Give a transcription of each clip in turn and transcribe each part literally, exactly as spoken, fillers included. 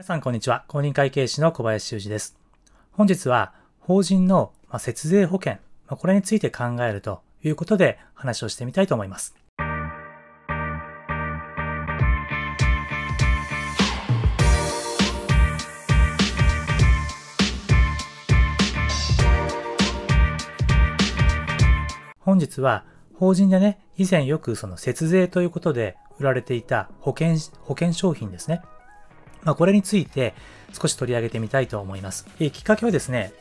皆さんこんにちは。公認会計士の小林裕二です。本日は法人の節税保険、これについて考えるということで話をしてみたいと思います。本日は法人でね、以前よくその節税ということで売られていた保険、保険商品ですね。まあこれについて少し取り上げてみたいと思います。えー、きっかけはですね、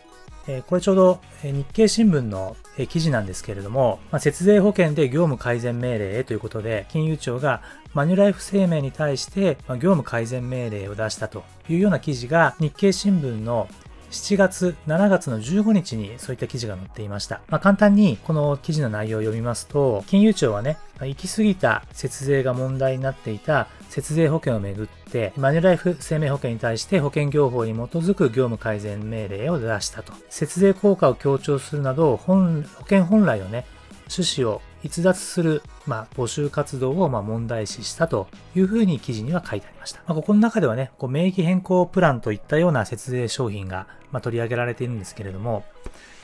えー、これちょうど日経新聞の記事なんですけれども、まあ、節税保険で業務改善命令へということで、金融庁がマニュライフ生命に対して業務改善命令を出したというような記事が日経新聞のしちがつ、しちがつのじゅうごにちにそういった記事が載っていました。まあ、簡単にこの記事の内容を読みますと、金融庁はね、行き過ぎた節税が問題になっていた節税保険をめぐって、マニュライフ生命保険に対して保険業法に基づく業務改善命令を出したと。節税効果を強調するなど、本保険本来のね、趣旨を逸脱する、まあ、募集活動をまあ問題視したというふうに記事には書いてありました。まあ、ここの中ではね、こう名義変更プランといったような節税商品がまあ取り上げられているんですけれども、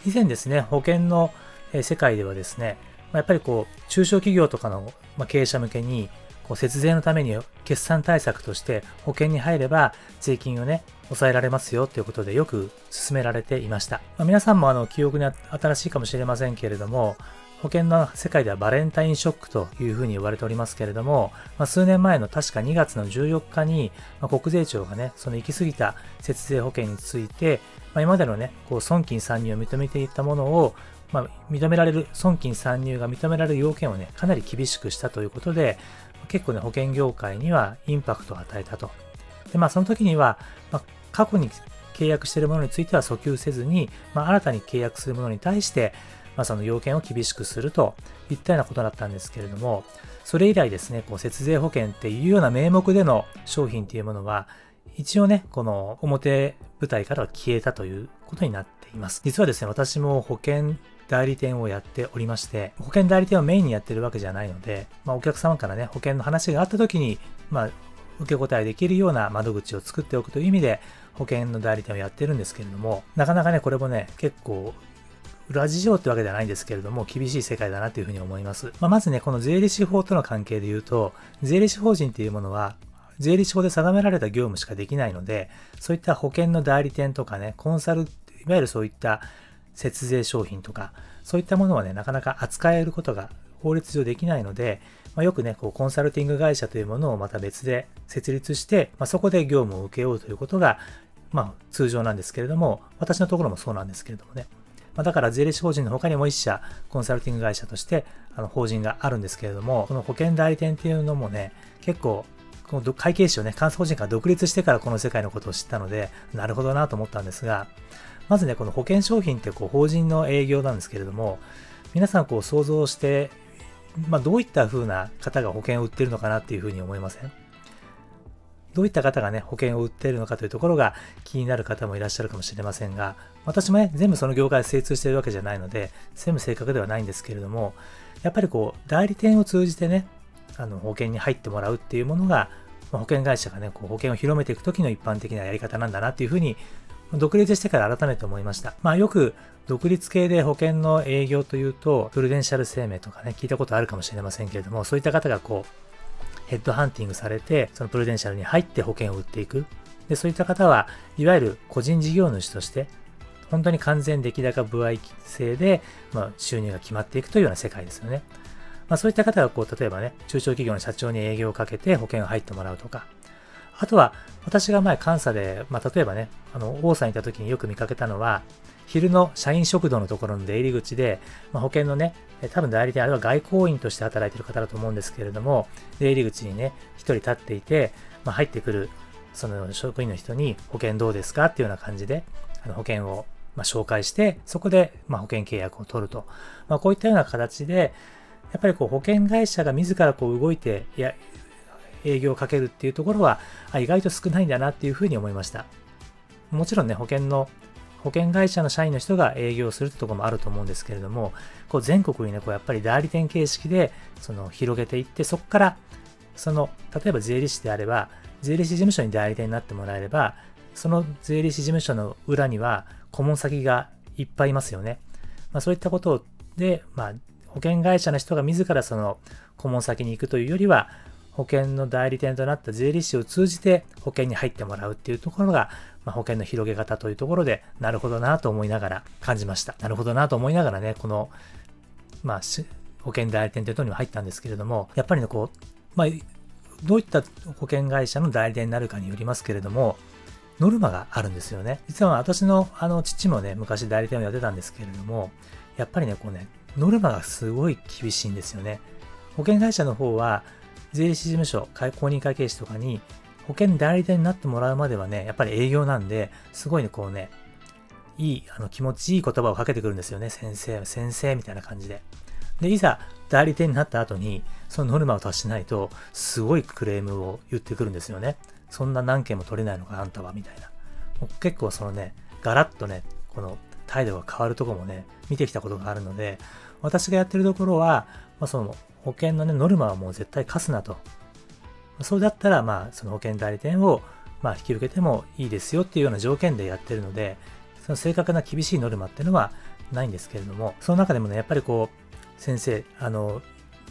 以前ですね、保険の世界ではですね、やっぱりこう、中小企業とかの経営者向けに、こう節税のために決算対策として保険に入れば税金をね、抑えられますよということでよく勧められていました。まあ、皆さんもあの記憶に新しいかもしれませんけれども、保険の世界ではバレンタインショックというふうに呼ばれておりますけれども、まあ、数年前の確かにがつのじゅうよっかに、まあ、国税庁がね、その行き過ぎた節税保険について、まあ、今までのね、こう損金参入を認めていたものを、まあ、認められる、損金参入が認められる要件をね、かなり厳しくしたということで、結構ね、保険業界にはインパクトを与えたと。で、まあ、その時には、まあ、過去に契約しているものについては訴求せずに、まあ、新たに契約するものに対して、まあその要件を厳しくするといったようなことだったんですけれども、それ以来ですね、こう節税保険っていうような名目での商品っていうものは、一応ね、この表舞台からは消えたということになっています。実はですね、私も保険代理店をやっておりまして、保険代理店をメインにやってるわけじゃないので、まあお客様からね、保険の話があった時に、まあ受け答えできるような窓口を作っておくという意味で、保険の代理店をやってるんですけれども、なかなかね、これもね、結構、裏事情ってわけではないんですけれども、厳しい世界だなというふうに思います。まあ、まずね、この税理士法との関係で言うと、税理士法人っていうものは、税理士法で定められた業務しかできないので、そういった保険の代理店とかね、コンサル、いわゆるそういった節税商品とか、そういったものはね、なかなか扱えることが法律上できないので、まあ、よくね、こうコンサルティング会社というものをまた別で設立して、まあ、そこで業務を請け負うということが、まあ、通常なんですけれども、私のところもそうなんですけれどもね。だから税理士法人の他にも一社コンサルティング会社としてあの法人があるんですけれども、この保険代理店っていうのもね、結構この会計士をね、監査法人から独立してからこの世界のことを知ったので、なるほどなと思ったんですが、まずね、この保険商品ってこう法人の営業なんですけれども、皆さんこう想像して、まあ、どういった風な方が保険を売ってるのかなっていうふうに思いません？どういった方がね、保険を売っているのかというところが気になる方もいらっしゃるかもしれませんが、私もね、全部その業界精通しているわけじゃないので、全部正確ではないんですけれども、やっぱりこう、代理店を通じてね、あの保険に入ってもらうっていうものが、保険会社がね、こう保険を広めていくときの一般的なやり方なんだなっていうふうに、独立してから改めて思いました。まあよく独立系で保険の営業というと、プルデンシャル生命とかね、聞いたことあるかもしれませんけれども、そういった方がこう、ヘッドハンティングされて、そのプルデンシャルに入って保険を売っていく。で、そういった方は、いわゆる個人事業主として、本当に完全出来高歩合制で、まあ、収入が決まっていくというような世界ですよね。まあ、そういった方が、こう、例えばね、中小企業の社長に営業をかけて保険を入ってもらうとか。あとは、私が前、監査で、まあ、例えばね、あの、大阪にいた時によく見かけたのは、昼の社員食堂のところの出入り口で、まあ、保険のね、多分代理店、あれは外交員として働いている方だと思うんですけれども、出入り口にね、一人立っていて、まあ、入ってくる、その職員の人に、保険どうですかっていうような感じで、あの保険をまあ紹介して、そこでまあ保険契約を取ると。まあ、こういったような形で、やっぱりこう保険会社が自らこう動いて、いや、営業をかけるっていうところは、意外と少ないんだなっていうふうに思いました。もちろんね、保険の保険会社の社員の人が営業するってところもあると思うんですけれども、こう全国にね、こうやっぱり代理店形式でその広げていって、そこから、その、例えば税理士であれば、税理士事務所に代理店になってもらえれば、その税理士事務所の裏には顧問先がいっぱいいますよね。まあ、そういったことで、まあ、保険会社の人が自らその顧問先に行くというよりは、保険の代理店となった税理士を通じて保険に入ってもらうっていうところが、まあ、保険の広げ方というところで、なるほどなと思いながら感じました。なるほどなと思いながらね、この、まあ、保険代理店というところにも入ったんですけれども、やっぱりね、こう、まあ、どういった保険会社の代理店になるかによりますけれども、ノルマがあるんですよね。実は私のあの父もね、昔代理店をやってたんですけれども、やっぱりね、こうね、ノルマがすごい厳しいんですよね。保険会社の方は、税理士事務所、公認会計士とかに、保険代理店になってもらうまではね、やっぱり営業なんで、すごいね、こうね、いい、あの気持ちいい言葉をかけてくるんですよね。先生、先生みたいな感じで。で、いざ代理店になった後に、そのノルマを達しないと、すごいクレームを言ってくるんですよね。そんな何件も取れないのか、あんたは、みたいな。もう結構そのね、ガラッとね、この態度が変わるとこもね、見てきたことがあるので、私がやってるところは、まあ、その保険のね、ノルマはもう絶対課すなと。そうだったら、まあ、その保険代理店を、まあ、引き受けてもいいですよっていうような条件でやってるので、その正確な厳しいノルマっていうのはないんですけれども、その中でもね、やっぱりこう、先生、あの、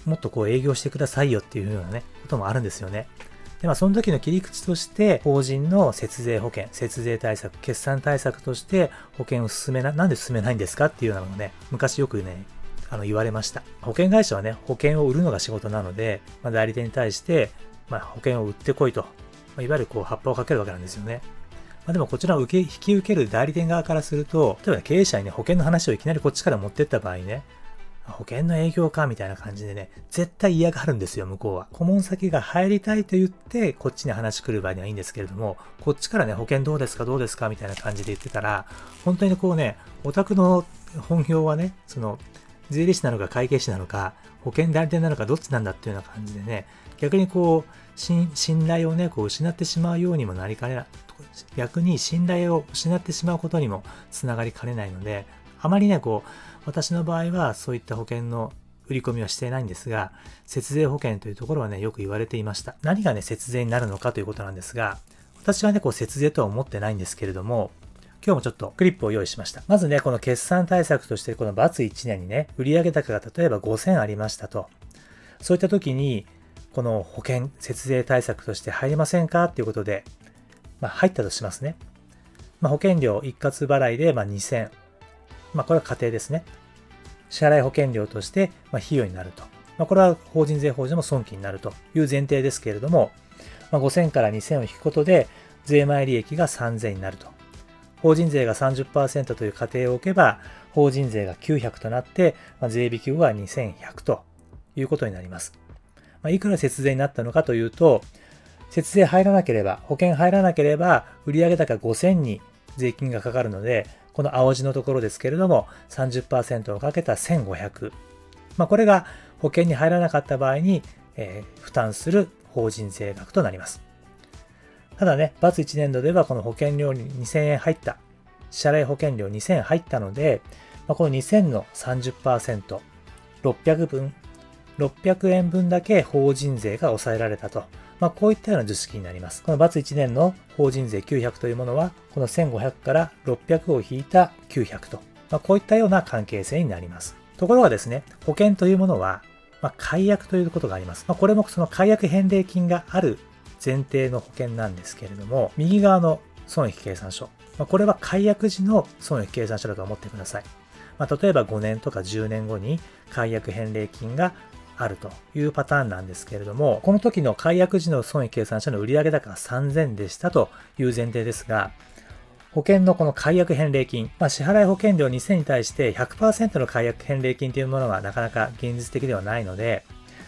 もっとこう営業してくださいよっていうようなね、こともあるんですよね。で、まあ、その時の切り口として、法人の節税保険、節税対策、決算対策として保険を進めな、なんで進めないんですかっていうのもね、昔よくね、あの、言われました。保険会社はね、保険を売るのが仕事なので、まあ、代理店に対して、まあ、保険を売ってこいと、まあ、いわゆるこう、葉っぱをかけるわけなんですよね。まあ、でもこちらを受け、引き受ける代理店側からすると、例えば経営者にね、保険の話をいきなりこっちから持ってった場合ね、保険の営業かみたいな感じでね、絶対嫌がるんですよ、向こうは。顧問先が入りたいと言って、こっちに話来る場合にはいいんですけれども、こっちからね、保険どうですか、どうですかみたいな感じで言ってたら、本当にこうね、お宅の本業はね、その、税理士なのか会計士なのか、保険代理店なのかどっちなんだっていうような感じでね、逆にこう、信頼をね、こう失ってしまうようにもなりかねない、逆に信頼を失ってしまうことにもつながりかねないので、あまりね、こう、私の場合はそういった保険の売り込みはしていないんですが、節税保険というところはね、よく言われていました。何がね、節税になるのかということなんですが、私はね、こう、節税とは思ってないんですけれども、今日もちょっとクリップを用意しました。まずね、この決算対策として、この バツいちねんにね、売上高が例えばごせんありましたと。そういった時に、この保険、節税対策として入りませんかということで、まあ、入ったとしますね。まあ、保険料一括払いで、まあ、にせん。まあこれは家庭ですね。支払い保険料として、まあ、費用になると。まあ、これは法人税法上も損金になるという前提ですけれども、まあ、ごせんからにせんを引くことで、税前利益がさんぜんになると。法人税が さんじゅっパーセント という仮定を置けば、法人税がきゅうひゃくとなって、まあ、税引き後はにせんひゃくということになります。まあ、いくら節税になったのかというと、節税入らなければ、保険入らなければ、売上高ごせんに税金がかかるので、この青字のところですけれども、さんじゅっパーセント をかけたせんごひゃく。まあ、これが保険に入らなかった場合に、えー、負担する法人税額となります。ただね、バツいちねんどではこの保険料ににせんえん入った、支払い保険料にせんえん入ったので、まあ、このにせんの さんじゅっパーセント、ろっぴゃくぶん、ろっぴゃくえんぶんだけ法人税が抑えられたと。まあ、こういったような図式になります。このバツいちねんの法人税きゅうひゃくというものは、このせんごひゃくからろっぴゃくを引いたきゅうひゃくと、まあ、こういったような関係性になります。ところがですね、保険というものは、まあ、解約ということがあります。まあ、これもその解約返礼金がある前提の保険なんですけれども、右側の損益計算書、まあ、これは解約時の損益計算書だと思ってください。まあ、例えばごねんとかじゅうねんごに解約返礼金があるというパターンなんですけれども、この時の解約時の損益計算書の売上高がさんぜんでしたという前提ですが、保険のこの解約返礼金、まあ、支払い保険料にせんに対して ひゃくパーセント の解約返礼金というものはなかなか現実的ではないので、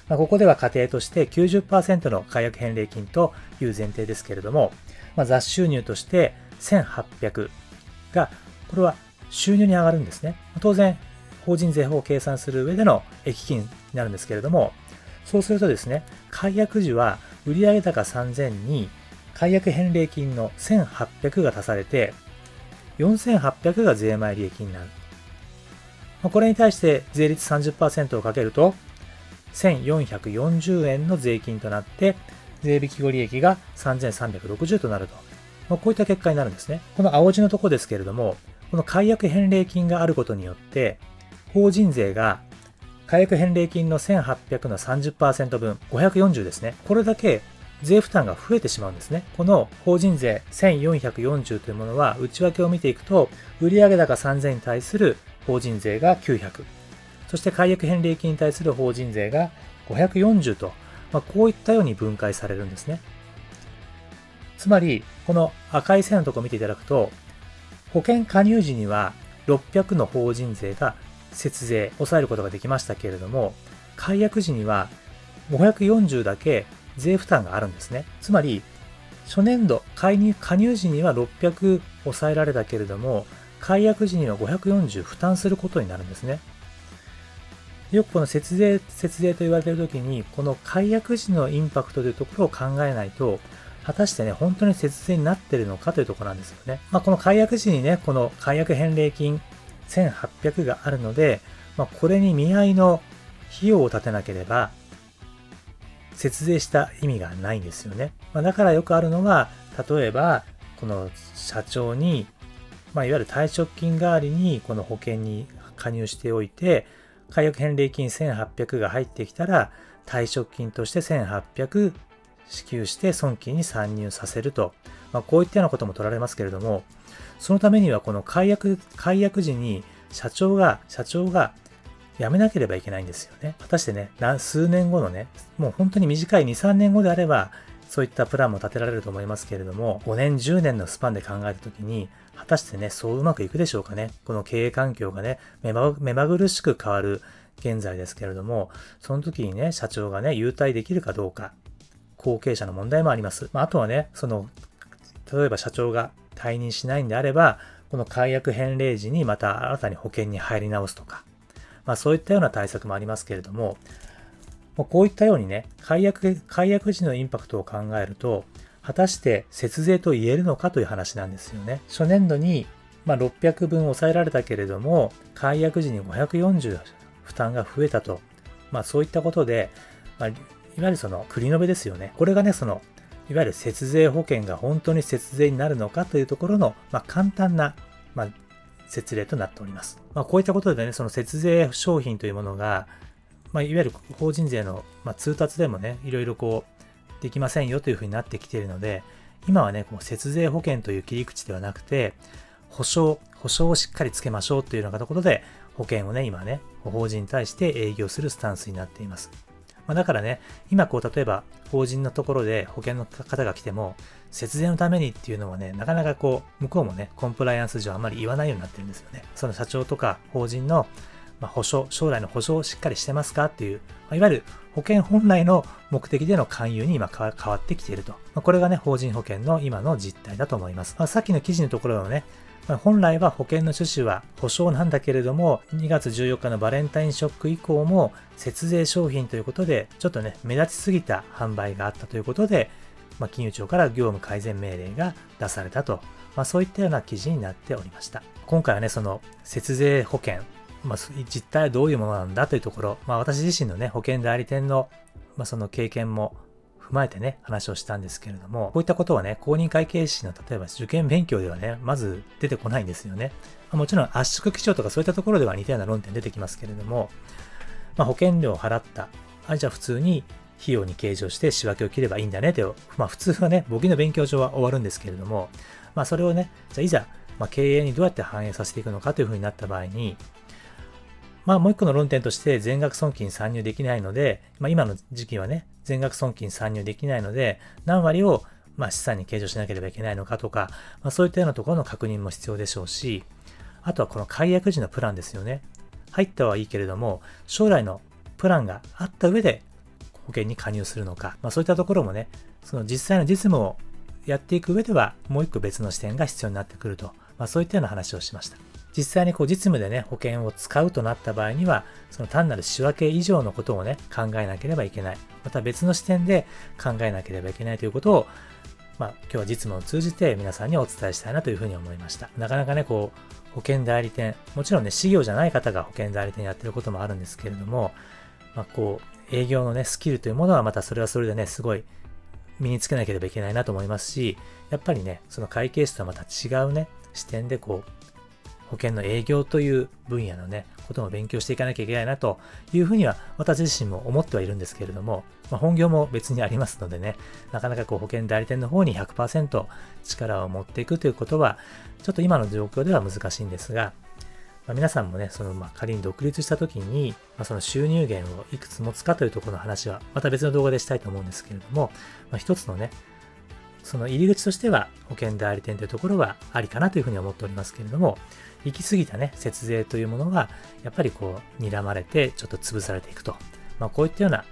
まあ、ここでは仮定として きゅうじゅっパーセント の解約返礼金という前提ですけれども、まあ、雑収入としてせんはっぴゃくが、これは収入に上がるんですね。当然、法人税法を計算する上での益金になるんですけれども、そうするとですね、解約時は売上高さんぜんに解約返礼金のせんはっぴゃくが足されて、よんせんはっぴゃくが税前利益になる。これに対して税率 さんじゅっパーセント をかけると、せんよんひゃくよんじゅうえんの税金となって、税引き後利益がさんぜんさんびゃくろくじゅうとなると。まあ、こういった結果になるんですね。この青字のとこですけれども、この解約返礼金があることによって、法人税が解約返礼金のせんはっぴゃくの さんじゅっパーセント 分、ごひゃくよんじゅうですね。これだけ税負担が増えてしまうんですね。この法人税せんよんひゃくよんじゅうというものは、内訳を見ていくと、売上高さんぜんに対する法人税がきゅうひゃく。そして解約返礼金に対する法人税がごひゃくよんじゅうと、まあ、こういったように分解されるんですね。つまり、この赤い線のところを見ていただくと、保険加入時にはろっぴゃくの法人税が節税、抑えることができましたけれども、解約時にはごひゃくよんじゅうだけ税負担があるんですね。つまり、初年度、加入時にはろっぴゃく抑えられたけれども、解約時にはごひゃくよんじゅう負担することになるんですね。よくこの節税、節税と言われているときに、この解約時のインパクトというところを考えないと、果たしてね、本当に節税になってるのかというところなんですよね。まあ、この解約時にね、この解約返礼金せんはっぴゃくがあるので、まあ、これに見合いの費用を立てなければ、節税した意味がないんですよね。まあ、だからよくあるのは、例えば、この社長に、まあ、いわゆる退職金代わりに、この保険に加入しておいて、解約返礼金せんはっぴゃくが入ってきたら、退職金としてせんはっぴゃく支給して損金に参入させると。まあ、こういったようなことも取られますけれども、そのためにはこの解約、解約時に社長が、社長が辞めなければいけないんですよね。果たしてね、数年後のね、もう本当に短いに、さんねんごであれば、そういったプランも立てられると思いますけれども、ごねん、じゅうねんのスパンで考えたときに、果たしてね、そううまくいくでしょうかね。この経営環境がね、目ま、目まぐるしく変わる現在ですけれども、その時にね、社長がね、優待できるかどうか、後継者の問題もあります。まあ、あとはね、その、例えば社長が退任しないんであれば、この解約返礼時にまた新たに保険に入り直すとか、まあ、そういったような対策もありますけれども、こういったようにね、解約、解約時のインパクトを考えると、果たして節税と言えるのかという話なんですよね。初年度に、まあ、ろっぴゃくぶん抑えられたけれども、解約時にごひゃくよんじゅう負担が増えたと。まあ、そういったことで、まあ、いわゆるその繰り延べですよね。これがね、その、いわゆる節税保険が本当に節税になるのかというところの、まあ、簡単な、まあ、説例となっております。まあ、こういったことでね、その節税商品というものが、まあ、いわゆる法人税の、まあ、通達でもね、いろいろこう、できませんよというふうになってきているので、今はね、こう節税保険という切り口ではなくて、保証、保証をしっかりつけましょうというようなことで、保険をね、今ね、法人に対して営業するスタンスになっています。まあ、だからね、今こう、例えば、法人のところで保険の方が来ても、節税のためにっていうのはね、なかなかこう、向こうもね、コンプライアンス上あんまり言わないようになってるんですよね。その社長とか法人の、まあ、保証、将来の保証をしっかりしてますかっていう、まあ、いわゆる保険本来の目的での勧誘に今変わってきていると。まあ、これがね、法人保険の今の実態だと思います。まあ、さっきの記事のところのね、まあ、本来は保険の趣旨は保証なんだけれども、にがつじゅうよっかのバレンタインショック以降も節税商品ということで、ちょっとね、目立ちすぎた販売があったということで、まあ、金融庁から業務改善命令が出されたと。まあ、そういったような記事になっておりました。今回はね、その節税保険、まあ、実態はどういうものなんだというところ、まあ、私自身のね、保険代理店の、まあ、その経験も踏まえてね、話をしたんですけれども、こういったことはね、公認会計士の例えば受験勉強ではね、まず出てこないんですよね。まあ、もちろん圧縮基調とかそういったところでは似たような論点出てきますけれども、まあ、保険料を払った。あ、じゃあ普通に費用に計上して仕分けを切ればいいんだねと、まあ、普通はね、簿記の勉強上は終わるんですけれども、まあ、それをね、じゃあいざ、まあ、経営にどうやって反映させていくのかというふうになった場合に、まあもう一個の論点として全額損金参入できないので、まあ今の時期はね、全額損金参入できないので、何割をまあ資産に計上しなければいけないのかとか、まあそういったようなところの確認も必要でしょうし、あとはこの解約時のプランですよね。入ったはいいけれども、将来のプランがあった上で保険に加入するのか、まあそういったところもね、その実際の実務をやっていく上では、もう一個別の視点が必要になってくると、まあそういったような話をしました。実際にこう実務でね、保険を使うとなった場合には、その単なる仕分け以上のことをね、考えなければいけない。また別の視点で考えなければいけないということを、まあ今日は実務を通じて皆さんにお伝えしたいなというふうに思いました。なかなかね、こう、保険代理店、もちろんね、私業じゃない方が保険代理店やってることもあるんですけれども、まあこう、営業のね、スキルというものはまたそれはそれでね、すごい、身につけなければいけないなと思いますし、やっぱりね、その会計士とはまた違うね、視点でこう、保険の営業という分野のね、ことも勉強していかなきゃいけないなというふうには私自身も思ってはいるんですけれども、まあ、本業も別にありますのでね、なかなかこう保険代理店の方に ひゃくパーセント 力を持っていくということは、ちょっと今の状況では難しいんですが、まあ、皆さんもね、そのまあ仮に独立した時に、まあ、その収入源をいくつ持つかというところの話は、また別の動画でしたいと思うんですけれども、まあ、一つのね、その入り口としては保険代理店というところはありかなというふうに思っておりますけれども、行き過ぎたね、節税というものはやっぱりこう睨まれてちょっと潰されていくと、まあ、こういったような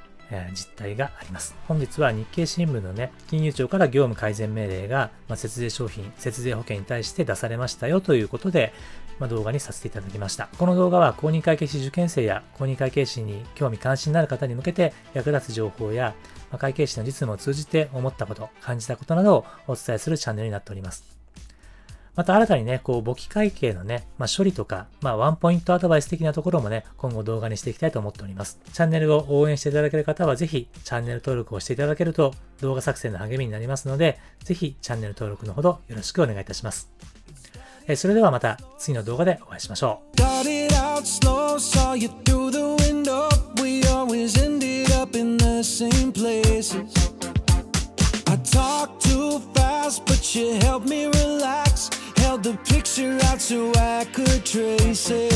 実態があります。本日は日経新聞のね、金融庁から業務改善命令が、まあ、節税商品、節税保険に対して出されましたよということで、まあ、動画にさせていただきました。この動画は公認会計士受験生や公認会計士に興味関心のある方に向けて役立つ情報や、まあ、会計士の実務を通じて思ったこと、感じたことなどをお伝えするチャンネルになっております。また新たにね、こう簿記会計のね、まあ、処理とか、まあ、ワンポイントアドバイス的なところもね、今後動画にしていきたいと思っております。チャンネルを応援していただける方はぜひチャンネル登録をしていただけると動画作成の励みになりますので、ぜひチャンネル登録のほどよろしくお願いいたします。え、それではまた次の動画でお会いしましょう。The picture out so I could trace it.